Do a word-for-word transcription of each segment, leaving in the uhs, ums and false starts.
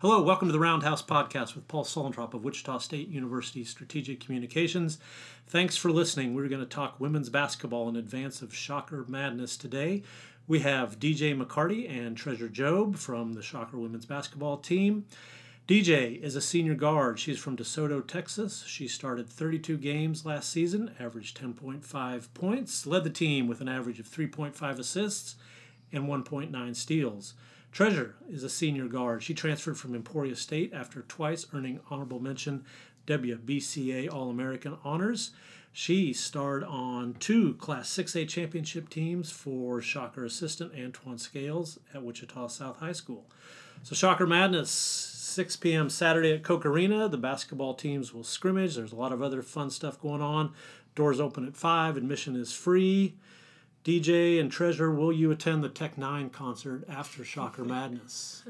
Hello, welcome to the Roundhouse Podcast with Paul Solentrop of Wichita State University Strategic Communications. Thanks for listening. We're going to talk women's basketball in advance of Shocker Madness today. We have D J McCarty and Tre'Zure Jobe from the Shocker women's basketball team. D J is a senior guard. She's from DeSoto, Texas. She started thirty-two games last season, averaged ten point five points, led the team with an average of three point five assists and one point nine steals. Tre'Zure is a senior guard. She transferred from Emporia State after twice earning honorable mention W B C A All-American honors. She starred on two Class six A championship teams for Shocker assistant Antoine Scales at Wichita South High School. So Shocker Madness, six p m Saturday at Koch Arena. The basketball teams will scrimmage. There's a lot of other fun stuff going on. Doors open at five. Admission is free. D J and Tre'Zure, will you attend the Tech N nine ne concert after Shocker Madness?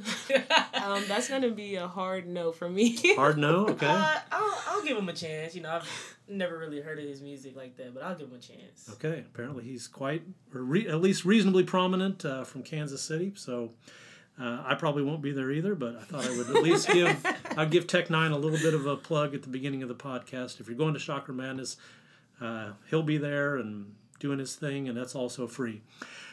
um, that's going to be a hard no for me. Hard no? Okay. Uh, I'll, I'll give him a chance. You know, I've never really heard of his music like that, but I'll give him a chance. Okay. Apparently he's quite, or re, at least reasonably prominent uh, from Kansas City, so uh, I probably won't be there either, but I thought I would at least give, I'd give Tech N nine ne a little bit of a plug at the beginning of the podcast. If you're going to Shocker Madness, uh, he'll be there and doing his thing, and that's also free.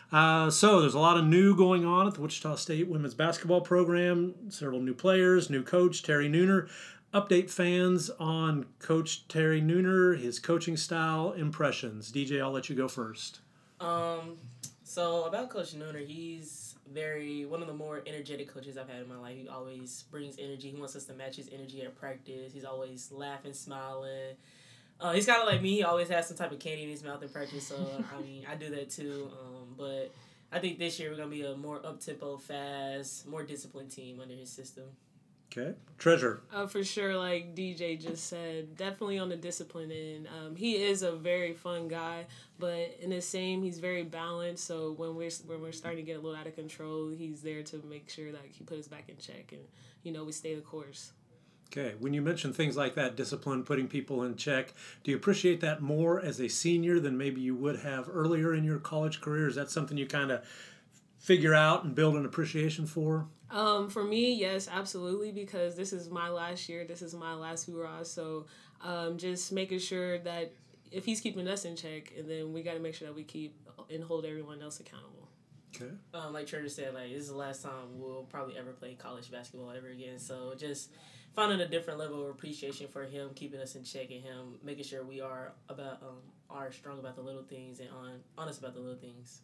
Uh, so there's a lot of new going on at the Wichita State women's basketball program. Several new players, new coach, Terry Nooner. Update fans on Coach Terry Nooner, his coaching style, impressions. D J, I'll let you go first. Um, so about Coach Nooner, he's very one of the more energetic coaches I've had in my life. He always brings energy. He wants us to match his energy at practice. He's always laughing, smiling. Uh, he's kind of like me. He always has some type of candy in his mouth in practice, so, I mean, I do that too. Um, but I think this year we're going to be a more up-tempo, fast, more disciplined team under his system. Okay. Tre'Zure. Uh, for sure, like D J just said, definitely on the discipline end. Um, he is a very fun guy, but in the same, he's very balanced, so when we're, when we're starting to get a little out of control, he's there to make sure that he puts us back in check and, you know, we stay the course. Okay, when you mention things like that, discipline, putting people in check, do you appreciate that more as a senior than maybe you would have earlier in your college career? Is that something you kind of figure out and build an appreciation for? Um, for me, yes, absolutely, because this is my last year. This is my last hoorah, so um, just making sure that if he's keeping us in check, and then we got to make sure that we keep and hold everyone else accountable. Okay. Um, like Tre'Zure said, like this is the last time we'll probably ever play college basketball ever again. So just finding a different level of appreciation for him, keeping us in check, and him making sure we are about um, are strong about the little things and on honest about the little things.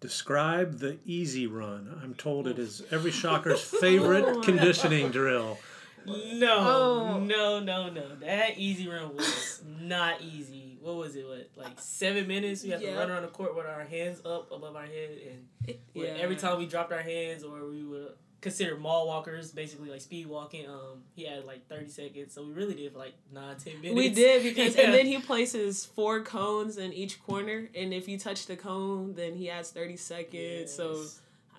Describe the Easy Run. I'm told it is every Shocker's favorite oh conditioning drill. No, oh. no, no, no. That Easy Run was not easy. What was it, what, like seven minutes? We had yeah. to run around the court with our hands up above our head. And yeah. every time we dropped our hands or we were considered mall walkers, basically like speed walking, um, he had like thirty seconds. So we really did for like nine, ten minutes. We did because, yeah. and then he places four cones in each corner. And if you touch the cone, then he has thirty seconds. Yes. So,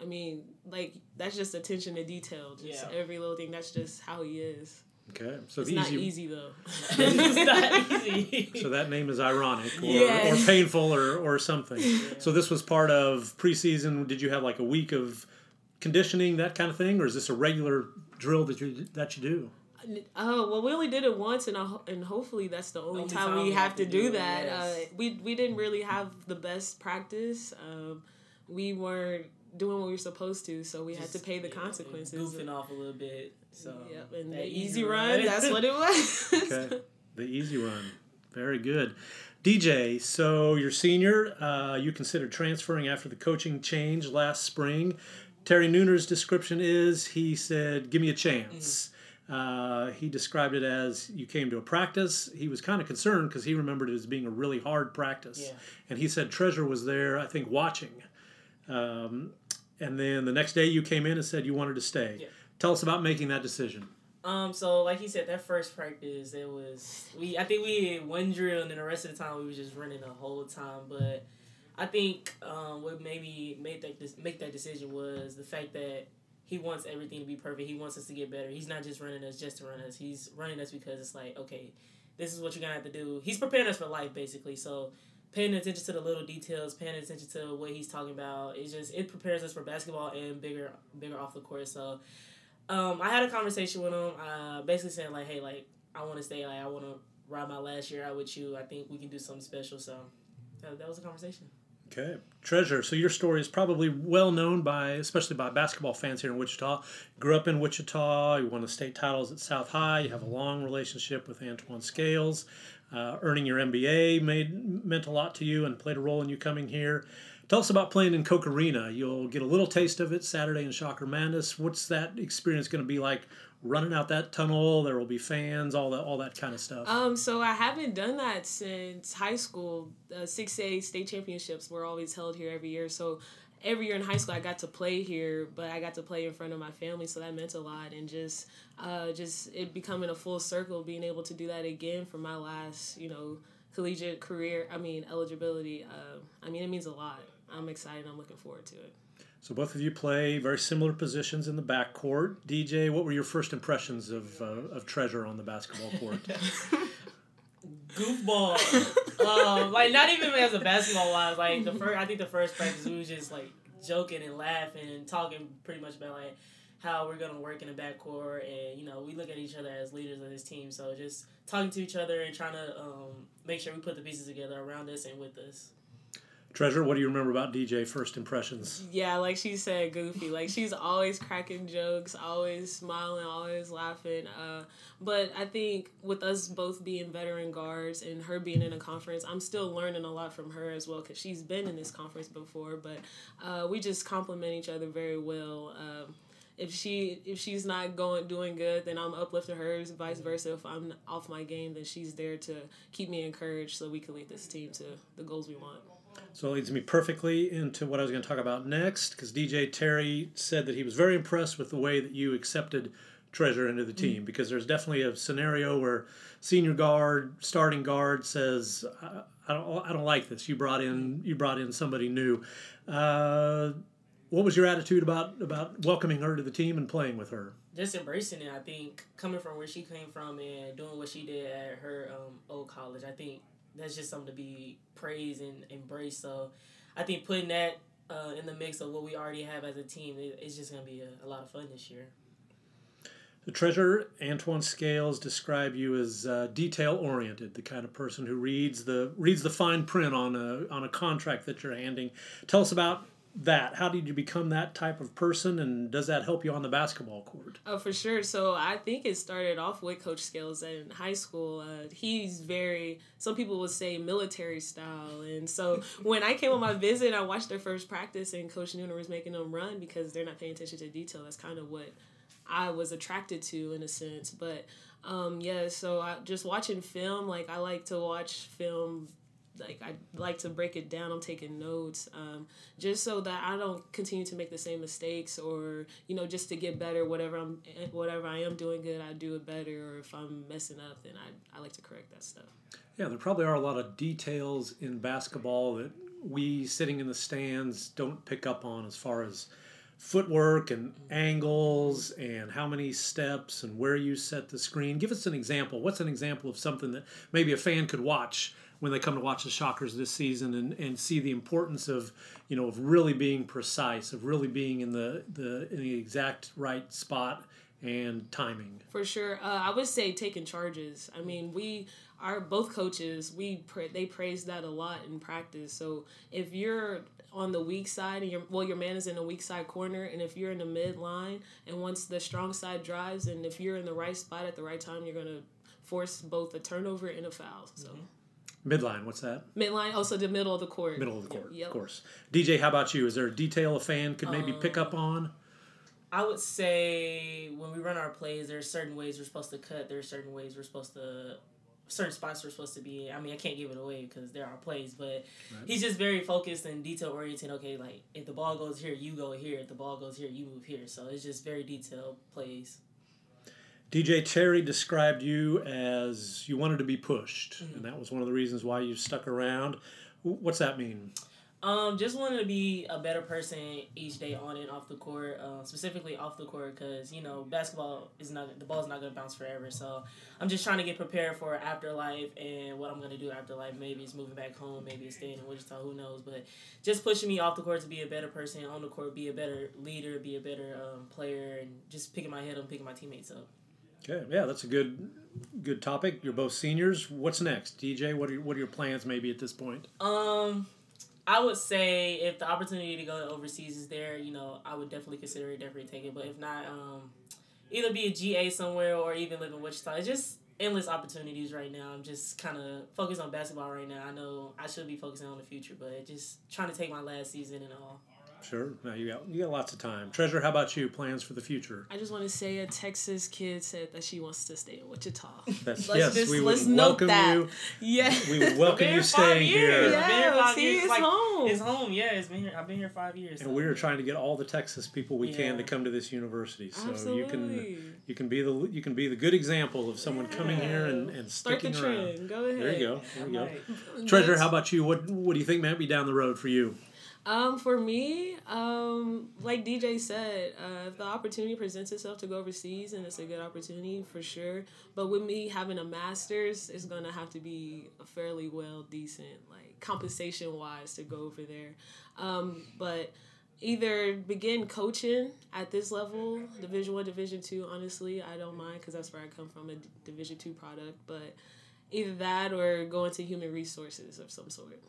I mean, like, that's just attention to detail. Just yeah. every little thing. That's just how he is. Okay, so it's the easy, not easy though. It's not easy. So that name is ironic, or, yes. or painful, or or something. Yeah. So this was part of preseason. Did you have like a week of conditioning, that kind of thing, or is this a regular drill that you that you do? Oh well, we only did it once, and I, and hopefully that's the only, only time, time we, we have, have to do, do that. Yes. Uh, we we didn't really have the best practice. Um, we weren't doing what we were supposed to, so we Just, had to pay the yeah, consequences. Goofing off a little bit. So yep, and the easy run, run, that's what it was. Okay, the Easy Run. Very good. D J, so you're senior. Uh, you considered transferring after the coaching change last spring. Terry Nooner's description is, he said, give me a chance. Mm-hmm. uh, he described it as you came to a practice. He was kind of concerned because he remembered it as being a really hard practice. Yeah. And he said Tre'Zure was there, I think, watching. Um, and then the next day you came in and said you wanted to stay. Yeah. Tell us about making that decision. Um, so like he said, that first practice, it was we. I think we did one drill, and then the rest of the time we were just running the whole time. But I think um, what maybe made that make that decision was the fact that he wants everything to be perfect. He wants us to get better. He's not just running us just to run us. He's running us because it's like, okay, this is what you're gonna have to do. He's preparing us for life, basically. So paying attention to the little details, paying attention to what he's talking about, it just it prepares us for basketball and bigger bigger off the court. So Um, I had a conversation with him, uh, basically saying, like, hey, like, I want to stay, like, I want to ride my last year out with you. I think we can do something special, so that, that was a conversation. Okay. Tre'Zure, so your story is probably well known by, especially by basketball fans here in Wichita. Grew up in Wichita, you won the state titles at South High, you have a long relationship with Antoine Scales, uh, earning your M B A made, meant a lot to you and played a role in you coming here. Tell us about playing in Koch Arena. You'll get a little taste of it Saturday in Shocker Madness. What's that experience going to be like? Running out that tunnel, there will be fans, all that, all that kind of stuff. Um, so I haven't done that since high school. Uh, six A state championships were always held here every year. So every year in high school, I got to play here, but I got to play in front of my family, so that meant a lot. And just, uh, just it becoming a full circle, being able to do that again for my last, you know, collegiate career. I mean, eligibility. Uh, I mean, it means a lot. I'm excited. I'm looking forward to it. So both of you play very similar positions in the backcourt. D J, what were your first impressions of uh, of Tre'Zure on the basketball court? Goofball. um, like, not even as a basketball wise. Like, the first, I think the first practice, we was just, like, joking and laughing and talking pretty much about, like, how we're going to work in the backcourt. And, you know, we look at each other as leaders of this team. So just talking to each other and trying to um, make sure we put the pieces together around us and with us. Tre'Zure, what do you remember about D J, first impressions? Yeah, like she said, goofy. Like, she's always cracking jokes, always smiling, always laughing. Uh, but I think with us both being veteran guards and her being in a conference, I'm still learning a lot from her as well because she's been in this conference before. But uh, we just complement each other very well. Um, if she if she's not going doing good, then I'm uplifting hers, vice versa. If I'm off my game, then she's there to keep me encouraged so we can lead this team to the goals we want. So it leads me perfectly into what I was going to talk about next, because D J, Terry said that he was very impressed with the way that you accepted Tre'Zure into the team, because there's definitely a scenario where senior guard, starting guard says, I, I, don't, I don't like this. You brought in you brought in somebody new. Uh, what was your attitude about, about welcoming her to the team and playing with her? Just embracing it, I think, coming from where she came from and doing what she did at her um, old college, I think. That's just something to be praised and embraced. So I think putting that uh, in the mix of what we already have as a team, it, it's just going to be a, a lot of fun this year. The Tre'Zure, Antoine Scales describe you as uh, detail-oriented, the kind of person who reads the reads the fine print on a, on a contract that you're handing. Tell us about that. How did you become that type of person, and does that help you on the basketball court? Oh, for sure. So I think it started off with Coach Scales in high school. Uh, he's very, some people would say, military style. And so when I came on my visit, I watched their first practice, and Coach Nooner was making them run because they're not paying attention to detail. That's kind of what I was attracted to in a sense. But, um, yeah, so I, just watching film, like I like to watch film. Like, I like to break it down. I'm taking notes um, just so that I don't continue to make the same mistakes or, you know, just to get better. Whatever I'm, whatever I am doing good, I do it better. Or if I'm messing up, then I, I like to correct that stuff. Yeah, there probably are a lot of details in basketball that we sitting in the stands don't pick up on as far as footwork and angles and how many steps and where you set the screen. Give us an example. What's an example of something that maybe a fan could watch when they come to watch the Shockers this season and, and see the importance of, you know, of really being precise, of really being in the, the, in the exact right spot and timing? For sure. Uh, I would say taking charges. I mean, we are both coaches. We pra they praise that a lot in practice. So if you're on the weak side, and your well, your man is in the weak side corner, and if you're in the midline, and once the strong side drives, and if you're in the right spot at the right time, you're going to force both a turnover and a foul. So. Mm-hmm. Midline, what's that? Midline, also the middle of the court. Middle of the court, yep. Of course. D J, how about you? Is there a detail a fan could maybe um, pick up on? I would say when we run our plays, there are certain ways we're supposed to cut. There are certain ways we're supposed to, certain spots we're supposed to be in. I mean, I can't give it away because there are plays, but right. He's just very focused and detail-oriented. Okay, like, if the ball goes here, you go here. If the ball goes here, you move here. So it's just very detailed plays. D J, Terry described you as you wanted to be pushed, mm-hmm. and that was one of the reasons why you stuck around. What's that mean? Um, just wanted to be a better person each day on and off the court, uh, specifically off the court, because, you know, basketball is not, the ball's not going to bounce forever. So I'm just trying to get prepared for afterlife and what I'm going to do afterlife. Maybe it's moving back home, maybe it's staying in Wichita, who knows. But just pushing me off the court to be a better person, on the court, be a better leader, be a better um, player, and just picking my head up, picking my teammates up. Okay, yeah, that's a good good topic. You're both seniors. What's next? D J, what are, what are your plans maybe at this point? Um... I would say if the opportunity to go overseas is there, you know, I would definitely consider it, definitely take it. But if not, um, either be a G A somewhere or even live in Wichita. It's just endless opportunities right now. I'm just kind of focused on basketball right now. I know I should be focusing on the future, but just trying to take my last season and all. Sure. Now you got you got lots of time. Tre'Zure, how about you? Plans for the future? I just want to say a Texas kid said that she wants to stay in Wichita. That's, let's yes, just, we let's would welcome that. you. Yeah, we would welcome you staying here. Yeah, I've been here five see, years. It's like, home. It's home. Yeah, it's been here. I've been here five years. And so. We are trying to get all the Texas people we yeah. can to come to this university. So Absolutely. you can you can be the you can be the good example of someone yeah. coming here and, and sticking Start the around. Trend. Go ahead. There you go. There you go. Right. Tre'Zure, how about you? What what do you think might be down the road for you? Um, for me, um, like D J said, uh, if the opportunity presents itself to go overseas, and it's a good opportunity for sure. But with me having a master's, it's going to have to be a fairly well decent, like compensation wise to go over there. Um, but either begin coaching at this level, Division One, Division Two, honestly, I don't mind because that's where I come from, a Division Two product. But either that or go into human resources of some sort.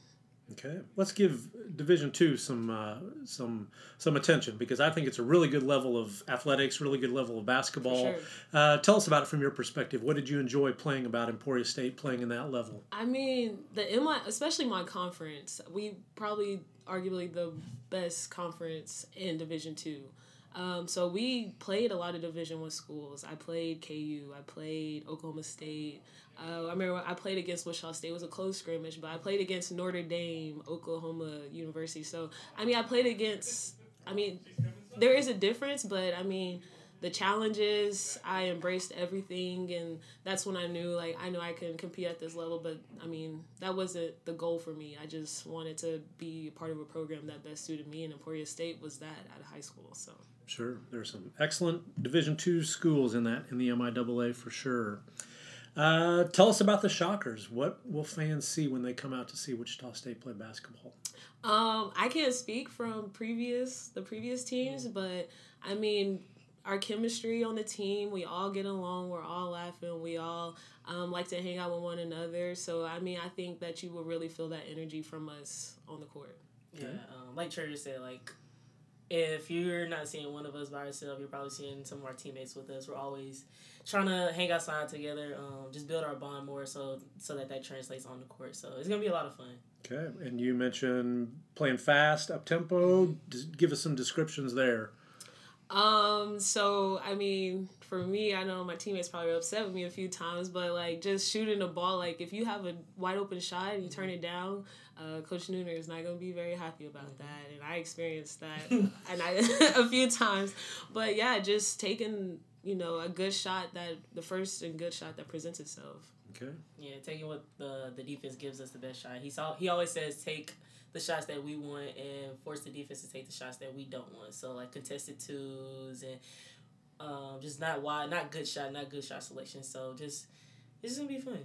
Okay, let's give Division Two some uh, some some attention because I think it's a really good level of athletics, really good level of basketball. Sure. Uh, tell us about it from your perspective. What did you enjoy playing about Emporia State, playing in that level? I mean, the in my, especially my conference, we probably arguably the best conference in Division Two. Um, so we played a lot of Division One schools. I played K U. I played Oklahoma State. Uh, I remember I played against Wichita State. It was a close scrimmage, but I played against Notre Dame, Oklahoma University. So, I mean, I played against, I mean, there is a difference, but, I mean, the challenges, I embraced everything, and that's when I knew, like, I knew I couldn't compete at this level, but, I mean, that wasn't the goal for me. I just wanted to be part of a program that best suited me, and Emporia State was that at high school, so. Sure. There's some excellent Division Two schools in that, in the M I A A for sure. Uh, tell us about the Shockers. What will fans see when they come out to see Wichita State play basketball? Um, I can't speak from previous the previous teams, but, I mean, our chemistry on the team, we all get along, we're all laughing, we all um, like to hang out with one another. So, I mean, I think that you will really feel that energy from us on the court. Yeah, um, like Tre'Zure said, like, if you're not seeing one of us by ourselves, you're probably seeing some of our teammates with us. We're always trying to hang outside together, um, just build our bond more so so that that translates on the court. So it's going to be a lot of fun. Okay, and you mentioned playing fast, up-tempo. Give us some descriptions there. Um, so, I mean, for me, I know my teammates probably were upset with me a few times, but, like, just shooting the ball, like, if you have a wide-open shot and you turn it down, uh, Coach Nooner is not going to be very happy about that, and I experienced that and I, a few times. But, yeah, just taking, you know, a good shot that – the first and good shot that presents itself. Okay. Yeah, taking what the the defense gives us the best shot. He saw, he always says take – the shots that we want and force the defense to take the shots that we don't want. So, like, contested twos and um, just not wide, not good shot, not good shot selection. So, just, it's going to be fun.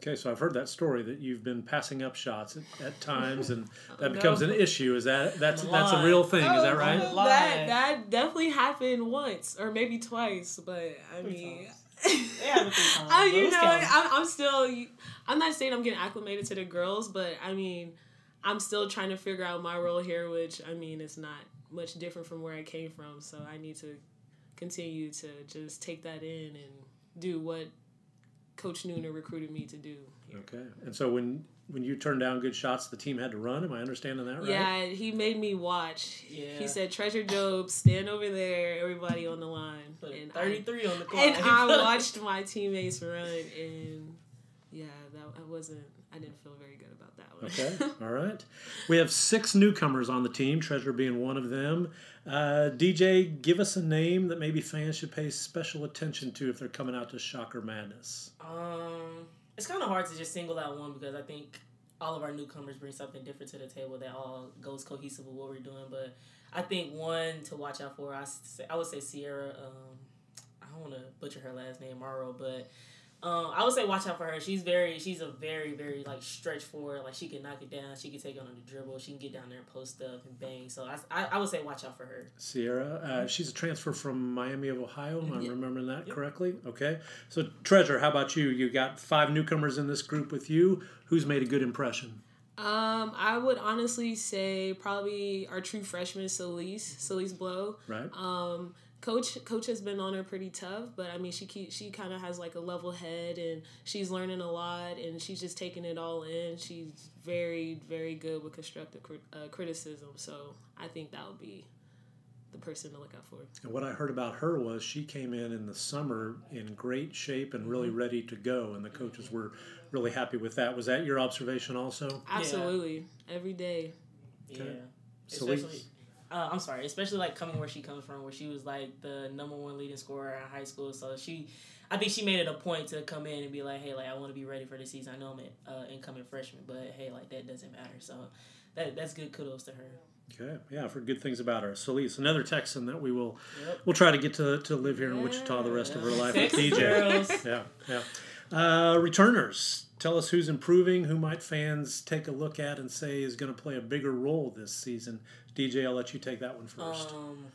Okay, so I've heard that story that you've been passing up shots at, at times, and that becomes an issue. Is that that's that's a real thing? Is that right? That that definitely happened once or maybe twice, but I mean, yeah, I, you know, I'm, I'm still, I'm not saying I'm getting acclimated to the girls, but I mean, I'm still trying to figure out my role here, which, I mean, it's not much different from where I came from, so I need to continue to just take that in and do what Coach Nooner recruited me to do here. Okay. And so when when you turned down good shots, the team had to run? Am I understanding that right? Yeah, he made me watch. Yeah. He said, Tre'Zure Jobe, stand over there, everybody on the line. And thirty-three I, on the clock. And I watched my teammates run, and, yeah, that I wasn't – I didn't feel very good about that one. Okay. All right. We have six newcomers on the team, Tre'Zure being one of them. Uh, D J, give us a name that maybe fans should pay special attention to if they're coming out to Shocker Madness. Um, it's kind of hard to just single out one because I think all of our newcomers bring something different to the table that all goes cohesive with what we're doing. But I think one to watch out for, I, I would say Sierra, um, I don't want to butcher her last name, Mauro, but um, I would say watch out for her. She's very, she's a very, very, like, stretch forward. Like, she can knock it down. She can take it on the dribble. She can get down there and post stuff and bang. So I, I, I would say watch out for her. Sierra, uh, she's a transfer from Miami of Ohio. Am I yeah. remembering that yeah. correctly? Okay. So, Tre'Zure, how about you? You got five newcomers in this group with you. Who's made a good impression? Um, I would honestly say probably our true freshman, Solis, Solis Blow. Right. Um, Coach Coach has been on her pretty tough, but, I mean, she keep, she kind of has, like, a level head, and she's learning a lot, and she's just taking it all in. She's very, very good with constructive crit- uh, criticism, so I think that would be the person to look out for. And what I heard about her was she came in in the summer in great shape and really mm-hmm. ready to go, and the coaches were really happy with that. Was that your observation also? Absolutely. Yeah. Every day. Okay. Yeah. So especially, uh, I'm sorry, especially, like, coming where she comes from, where she was, like, the number one leading scorer in high school. So she, I think she made it a point to come in and be like, hey, like, I want to be ready for the season. I know I'm an uh, incoming freshman, but, hey, like, that doesn't matter. So that that's good kudos to her. Okay, yeah, I've heard good things about her. Solis, another Texan that we will yep. we'll try to get to to live here in yeah. Wichita the rest yeah. of her life with D J. yeah, yeah. Uh, returners, tell us who's improving, who might fans take a look at and say is going to play a bigger role this season. D J, I'll let you take that one first. Um,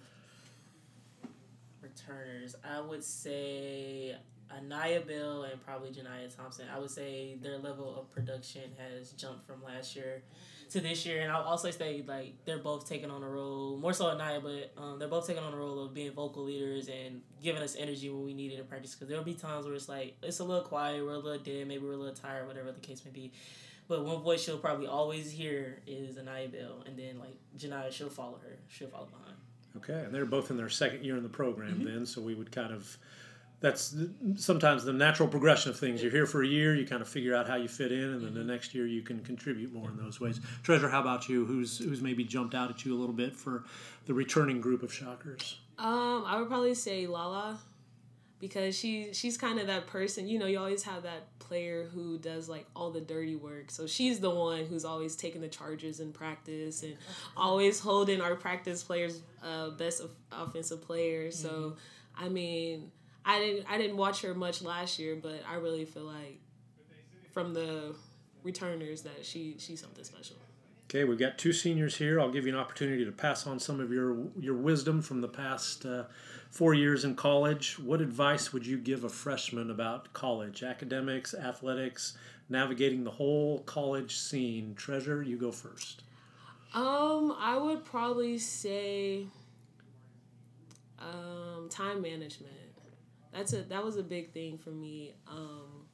returners, I would say Anaya Bell and probably Janiah Thompson. I would say their level of production has jumped from last year to this year, and I'll also say, like, they're both taking on a role, more so Anaya, but um, they're both taking on a role of being vocal leaders and giving us energy when we need it in practice, because there'll be times where it's like, it's a little quiet, we're a little dead, maybe we're a little tired, whatever the case may be. But one voice she'll probably always hear is Anaya Bell, and then, like, Janiah, she'll follow her. She'll follow behind. Okay, and they're both in their second year in the program mm-hmm. then, so we would kind of... That's sometimes the natural progression of things. You're here for a year, you kind of figure out how you fit in, and then the next year you can contribute more in those ways. Tre'Zure, how about you? Who's who's maybe jumped out at you a little bit for the returning group of Shockers? Um, I would probably say Lala, because she she's kind of that person. You know, you always have that player who does, like, all the dirty work. So she's the one who's always taking the charges in practice and always holding our practice players uh, best of, offensive player. So, mm-hmm. I mean... I didn't I didn't watch her much last year, but I really feel like from the returners that she she's something special. Okay, we've got two seniors here. I'll give you an opportunity to pass on some of your your wisdom from the past uh, four years in college. What advice would you give a freshman about college, academics, athletics, navigating the whole college scene? Tre'Zure, you go first. Um, I would probably say um, time management. That's a that was a big thing for me. Um,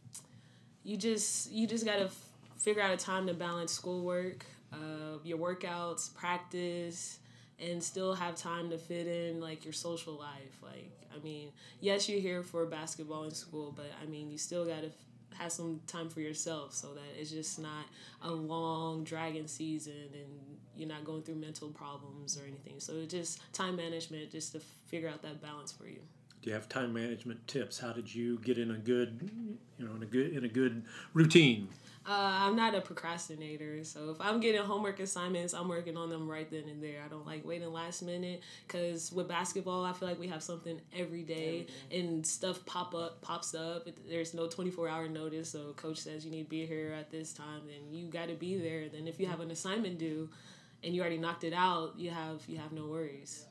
you just you just gotta f- figure out a time to balance schoolwork, uh, your workouts, practice, and still have time to fit in, like, your social life. Like, I mean, yes, you're here for basketball in school, but I mean, you still gotta f- have some time for yourself so that it's just not a long dragging season and you're not going through mental problems or anything. So it's just time management, just to f- figure out that balance for you. Do you have time management tips? How did you get in a good, you know, in a good in a good routine? Uh, I'm not a procrastinator, so if I'm getting homework assignments, I'm working on them right then and there. I don't like waiting last minute, because with basketball, I feel like we have something every day, every day. and stuff pop up pops up. There's no twenty-four hour notice, so coach says you need to be here at this time, then you got to be there. Then if you have an assignment due, and you already knocked it out, you have you have no worries.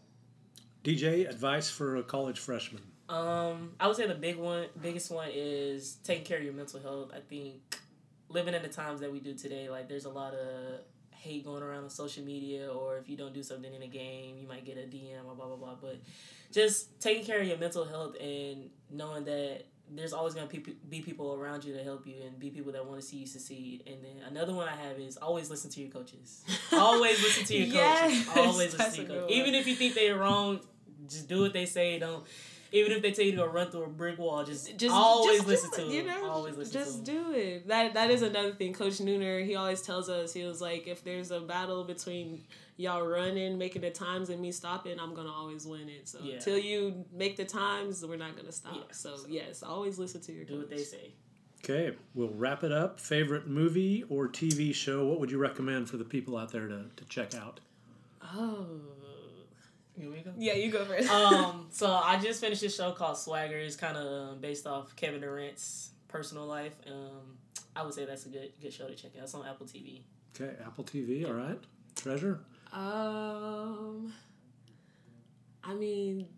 D J, advice for a college freshman? Um, I would say the big one, biggest one is taking care of your mental health. I think living in the times that we do today, like, there's a lot of hate going around on social media, or if you don't do something in a game, you might get a D M or blah, blah, blah. But just taking care of your mental health and knowing that there's always going to be people around you to help you and be people that want to see you succeed. And then another one I have is always listen to your coaches. Always listen to your yes, coaches. Always listen to your coaches. Even if you think they're wrong, just do what they say. Don't, even if they tell you to go run through a brick wall, just, just always just listen to it, them. You know, always listen just to do it. That that is another thing. Coach Nooner, he always tells us, he was like, if there's a battle between y'all running, making the times, and me stopping, I'm gonna always win it. So until yeah. you make the times, we're not gonna stop. Yeah. So, so yes, always listen to your coach. Do what they say. Okay, we'll wrap it up. Favorite movie or T V show? What would you recommend for the people out there to, to check out? Oh. You want me to go? Yeah, you go first. um, so I just finished this show called Swagger. It's kind of based off Kevin Durant's personal life. Um, I would say that's a good good show to check out. It's on Apple T V. Okay, Apple T V. All right. Tre'Zure? Um, I mean...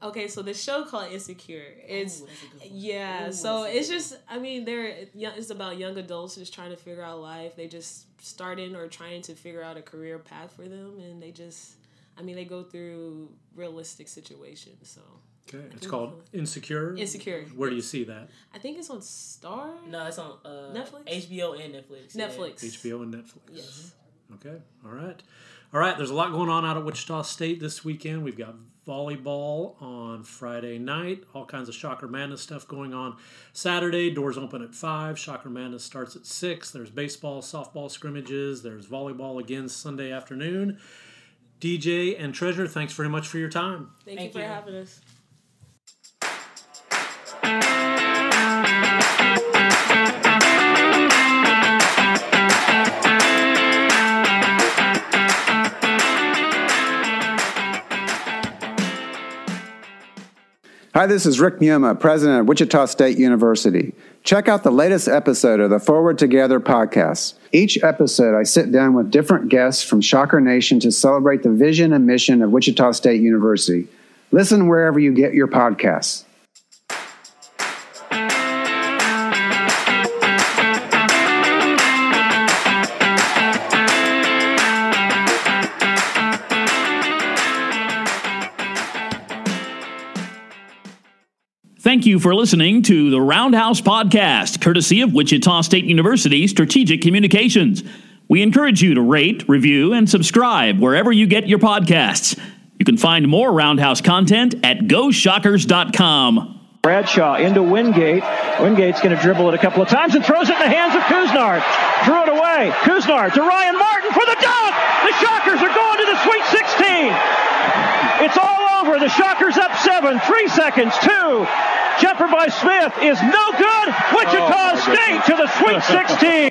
Okay, so the show called Insecure. It's, oh, yeah, Ooh, so it's just, I mean, they're it's about young adults just trying to figure out life. They just starting or trying to figure out a career path for them, and they just, I mean, they go through realistic situations, so. Okay, it's called Insecure? Insecure. Where do you see that? I think it's on Star? No, it's on uh, Netflix? H B O and Netflix. Netflix. Yeah. H B O and Netflix. Yes. Okay, all right. All right, there's a lot going on out at Wichita State this weekend. We've got volleyball on Friday night, all kinds of Shocker Madness stuff going on Saturday. Doors open at five. Shocker Madness starts at six. There's baseball, softball scrimmages. There's volleyball again Sunday afternoon. D J and Tre'Zure, thanks very much for your time. Thank, Thank you for you. having us. Hi, this is Rick Muma, president of Wichita State University. Check out the latest episode of the Forward Together podcast. Each episode, I sit down with different guests from Shocker Nation to celebrate the vision and mission of Wichita State University. Listen wherever you get your podcasts. Thank you for listening to the Roundhouse Podcast, courtesy of Wichita State University Strategic Communications. We encourage you to rate, review, and subscribe wherever you get your podcasts. You can find more Roundhouse content at Go Shockers dot com. Bradshaw into Wingate. Wingate's going to dribble it a couple of times and throws it in the hands of Kuznar. Drew it away. Kuznar to Ryan Martin for the dunk. The Shockers are going to the Sweet sixteen. It's all over. The Shockers up seven. Three seconds. Two. Jeffery Smith is no good. Wichita oh State to the Sweet sixteen.